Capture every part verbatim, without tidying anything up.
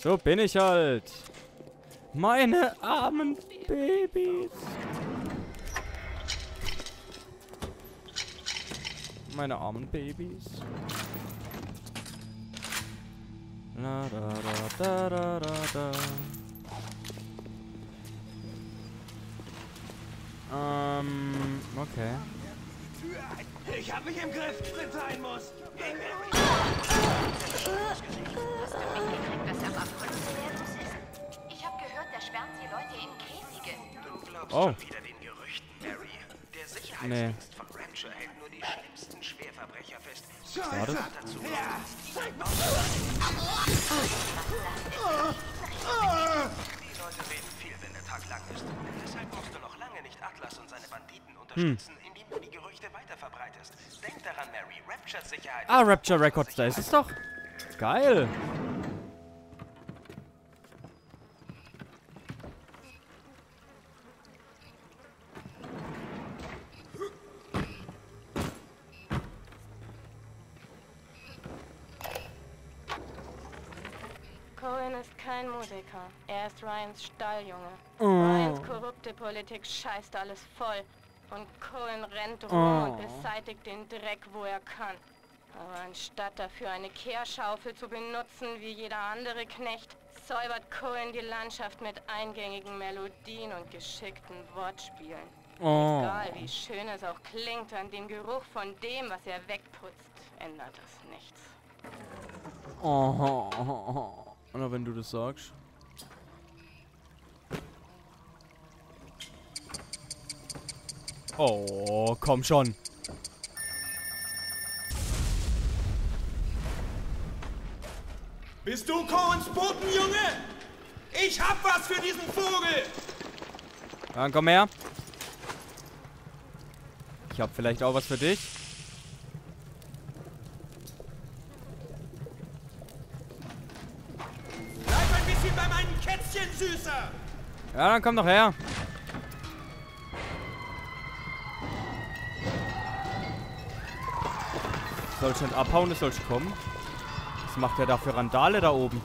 So bin ich halt. Meine armen Babys. Meine armen Babys. La, da, da, da, da, da, da. Ähm, okay. Ich hab mich im Griff, wenn sein muss. Ich hab gehört, da sperren sie Leute in Käfige. Du glaubst schon wieder den Gerüchten, Mary. Der Sicherheitsdienst von Rapture hält nur die schlimmsten Schwerverbrecher fest. Schade. Die Leute reden viel, wenn der Tag lang ist. Deshalb brauchst du noch lange nicht Atlas und seine Banditen unterstützen, hm. indem du die Gerüchte weiterverbreitest. Denk daran, Mary. Rapture Sicherheit. Ah, Rapture Records, da ist es doch. Geil. Cohen ist kein Musiker. Er ist Ryans Stalljunge. Oh. Ryans korrupte Politik scheißt alles voll. Und Cohen rennt rum oh. und beseitigt den Dreck, wo er kann. Aber anstatt dafür eine Kehrschaufel zu benutzen, wie jeder andere Knecht, säubert Cohen die Landschaft mit eingängigen Melodien und geschickten Wortspielen. Oh. Egal wie schön es auch klingt, an dem Geruch von dem, was er wegputzt, ändert das nichts. Oh, oh, oh, oh. Oder wenn du das sagst. Oh, komm schon. Bist du Cohens Botenjunge? Ich hab was für diesen Vogel. Dann komm her. Ich hab vielleicht auch was für dich. Bleib ein bisschen bei meinen Kätzchen, Süßer. Ja, dann komm doch her. Soll schon abhauen, es soll schon kommen. Was macht er da für Randale da oben?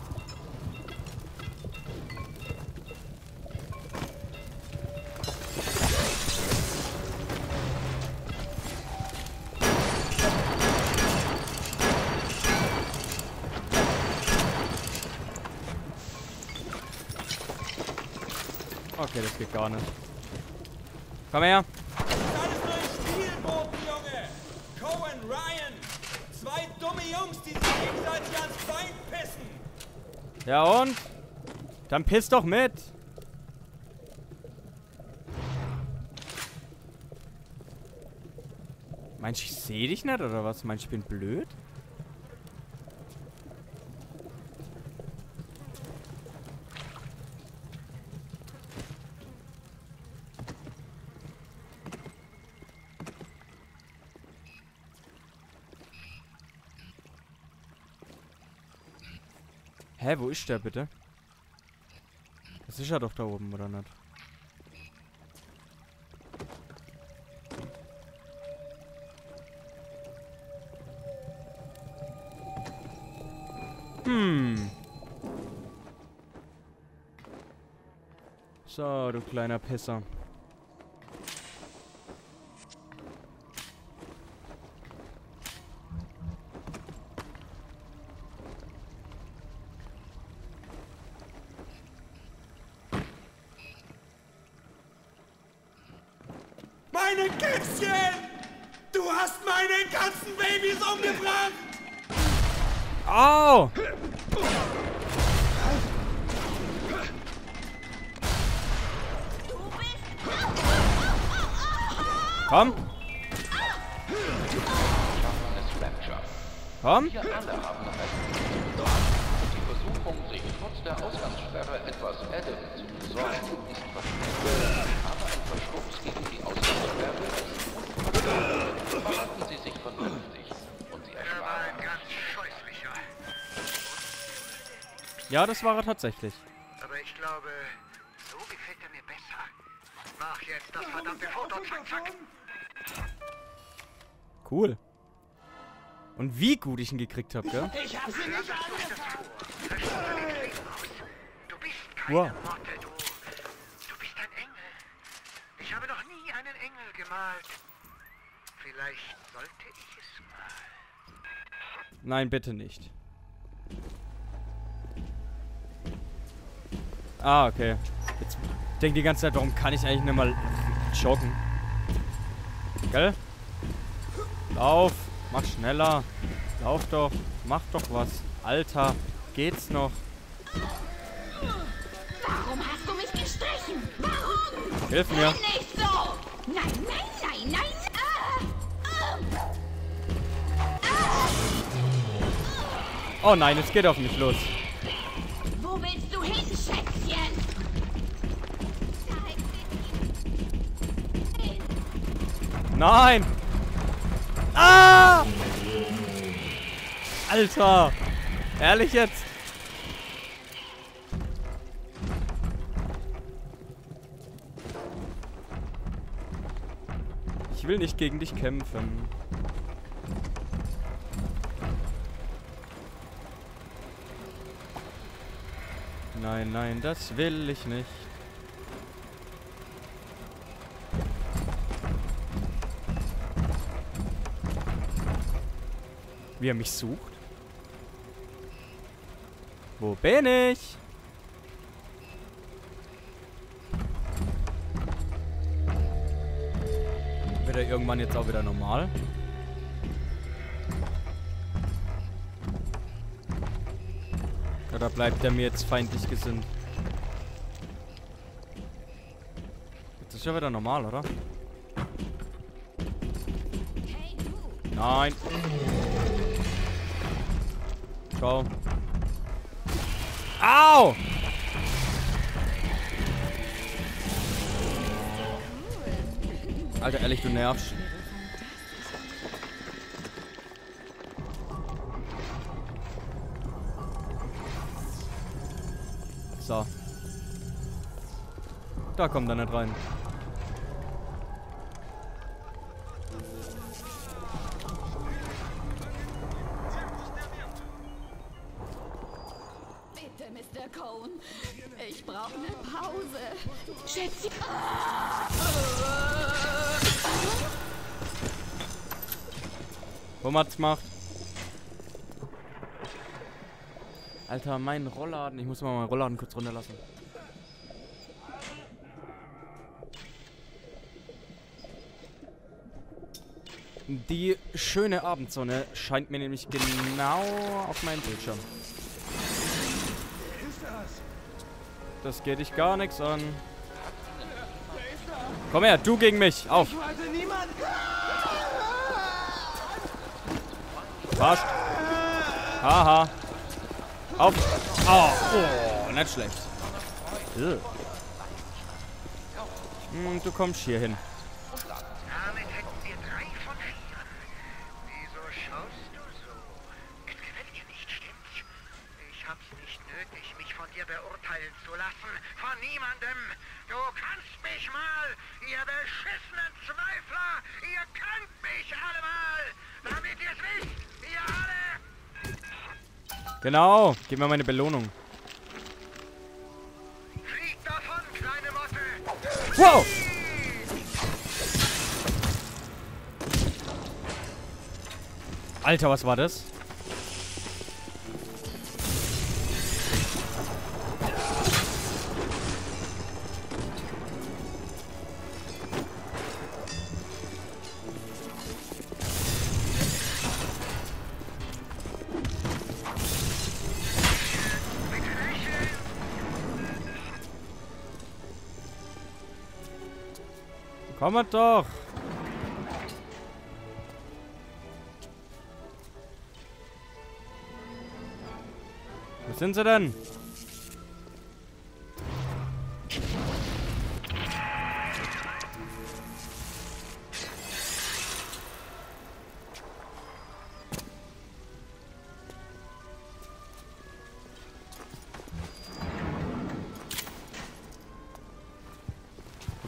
Okay, das geht gar nicht. Komm her. Ja und? Dann piss doch mit! Meinst du, ich seh dich nicht oder was? Meinst du, ich bin blöd? Hä, wo ist der bitte? Das ist ja doch da oben, oder nicht? Hm. So, du kleiner Pisser. Meine Kätzchen! Du hast meine ganzen Babys umgebracht! Au! Komm! Komm! Wir alle haben einen Plan. Die Versuchung, sich trotz der Ausgangssperre etwas Adam zu besorgen, ist verständlich. Aber ein Verstoß gegen die Ausgangssperre ist unverständlich. Verhalten Sie sich vernünftig und Sie ersparen. Ja, das war er tatsächlich. Aber ich glaube, so gefällt er mir besser. Mach jetzt das verdammte Foto, zack, zack. Cool. Und wie gut ich ihn gekriegt habe, gell? Ich hab's nicht angetan. Wow. Du bist ein Engel. Ich habe noch nie einen Engel gemalt. Vielleicht sollte ich es mal. Nein, bitte nicht. Ah, okay. Jetzt denke die ganze Zeit, warum kann ich eigentlich nicht mal joggen? Gell? Lauf. Mach schneller. Lauf doch. Mach doch was. Alter. Geht's noch? Warum hast du mich gestrichen? Warum? Hilf mir. Nein, nicht so. Nein, nein, nein, nein. Oh nein, es geht auf mich los. Wo willst du hin, Schätzchen? Nein! Ah! Alter! Ehrlich jetzt? Ich will nicht gegen dich kämpfen. Nein, nein, das will ich nicht. Wie er mich sucht? Wo bin ich? Wird er irgendwann jetzt auch wieder normal? Oder bleibt er mir jetzt feindlich gesinnt? Jetzt ist ja wieder normal, oder? Nein. Ciao. Au! Alter, ehrlich, du nervst. So. Da kommt er nicht rein. Bitte, Mister Cohen. Ich brauche eine Pause. Schätze. Wo man's macht. Alter, mein Rollladen. Ich muss mal meinen Rollladen kurz runterlassen. Die schöne Abendsonne scheint mir nämlich genau auf meinen Bildschirm. Das geht dich gar nichts an. Komm her, du gegen mich. Auf. Fast. Haha. Auf! Oh, oh, nicht schlecht. Hm, du kommst hier hin. Damit hätten wir drei von vier. Wieso schaust du so? Es gefällt dir nicht, stimmt's? Ich hab's nicht nötig, mich von dir beurteilen zu lassen. Von niemandem. Du kannst mich mal, ihr beschissenen Zweifler. Ihr könnt mich alle mal. Damit ihr's wisst, ihr alle. Genau, gib mir meine Belohnung. Flieg davon, kleine Motte. Wow! Alter, was war das? Komm doch! Wo sind sie denn?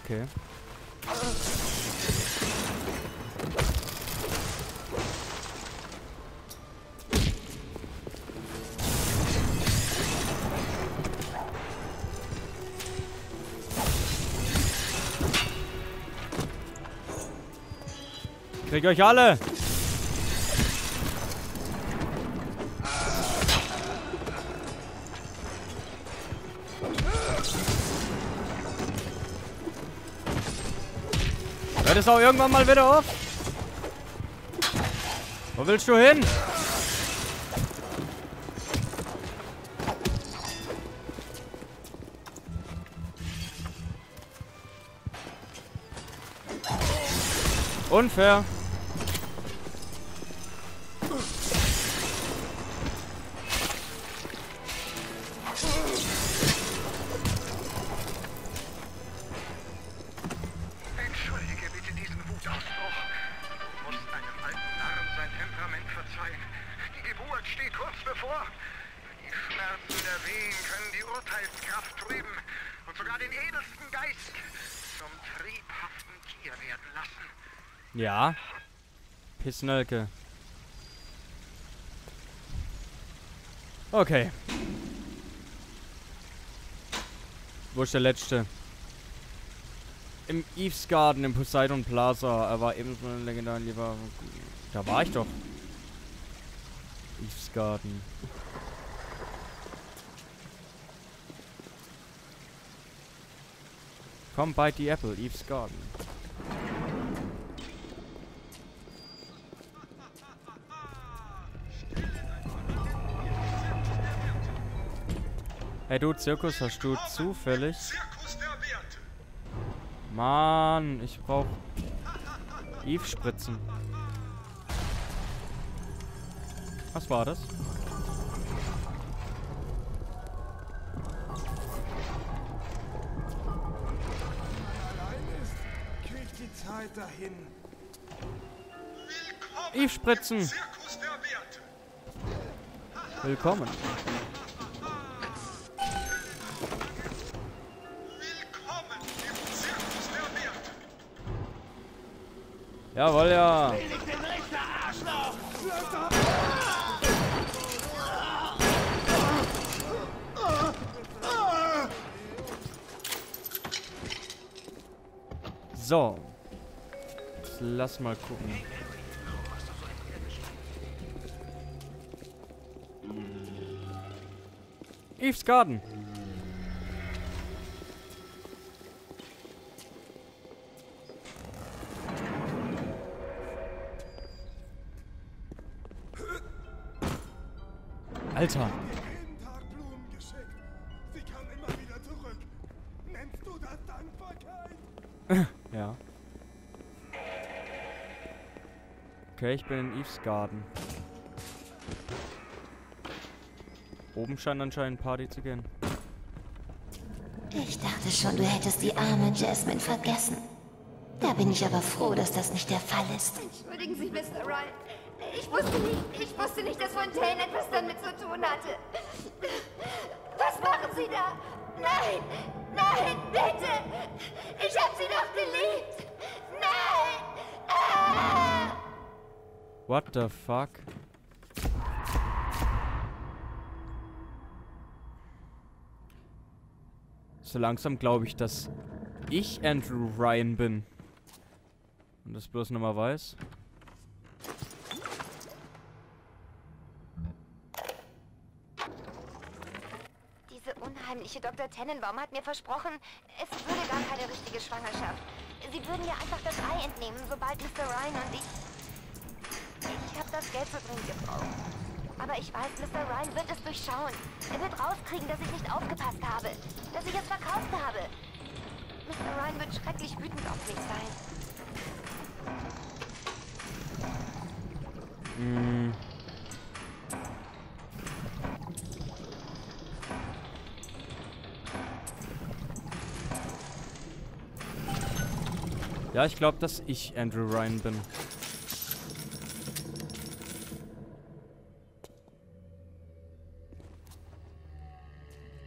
Okay. krieg euch alle! Hört es auch irgendwann mal wieder auf? Wo willst du hin? Unfair. Entschuldige bitte diesen Wutausbruch. Du musst einem alten Narren sein Temperament verzeihen. Die Geburt steht kurz bevor. Die Schmerzen der Wehen können die Urteilskraft trüben und sogar den edelsten Geist zum triebhaften Tier werden lassen. Ja. Pissnölke. Okay. Wo ist der letzte? Im Eve's Garden, im Poseidon Plaza. Er war ebenso ein legendärer Lieber. Da war ich doch. Eve's Garden. Come bite the apple, Eve's Garden. Hey du, Zirkus, hast du zufällig? Zirkus der Werte. Mann, ich brauch Eve Spritzen. Was war das? Dahin. Eve Spritzen. Zirkus der Werte. Willkommen. Willkommen im Zirkus der Werte. Jawohl, ja. So. Lass mal gucken. Eve's Garden. Alter. Sie kam immer wieder zurück. Nennst du das Dankbarkeit? Ja. Okay, ich bin in Eve's Garden. Oben scheint anscheinend Party zu gehen. Ich dachte schon, du hättest die arme Jasmine vergessen. Da bin ich aber froh, dass das nicht der Fall ist. Entschuldigen Sie, Mister Ryan. Ich wusste nicht, ich wusste nicht, dass Fontaine etwas damit zu tun hatte. Was machen Sie da? Nein! Nein, bitte! Ich hab sie doch geliebt! Nein! Ah! What the fuck? So langsam glaube ich, dass ich Andrew Ryan bin. Und das bloß nochmal weiß. Diese unheimliche Doktor Tennenbaum hat mir versprochen, es würde gar keine richtige Schwangerschaft. Sie würden mir einfach das Ei entnehmen, sobald Mister Ryan und ich... Ich habe das Geld für dringend gebraucht. Aber ich weiß, Mister Ryan wird es durchschauen. Er wird rauskriegen, dass ich nicht aufgepasst habe. Dass ich es verkauft habe. Mister Ryan wird schrecklich wütend auf mich sein. Mm. Ja, ich glaube, dass ich Andrew Ryan bin.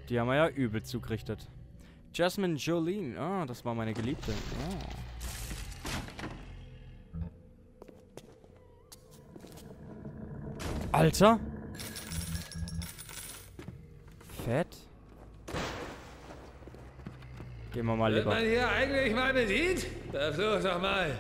Die haben wir ja übel zugerichtet. Jasmine Jolene. Ah, oh, das war meine Geliebte. Oh. Alter. Fett. Gehen wir mal lieber. Wenn man hier eigentlich mal bedient, versuch's doch mal.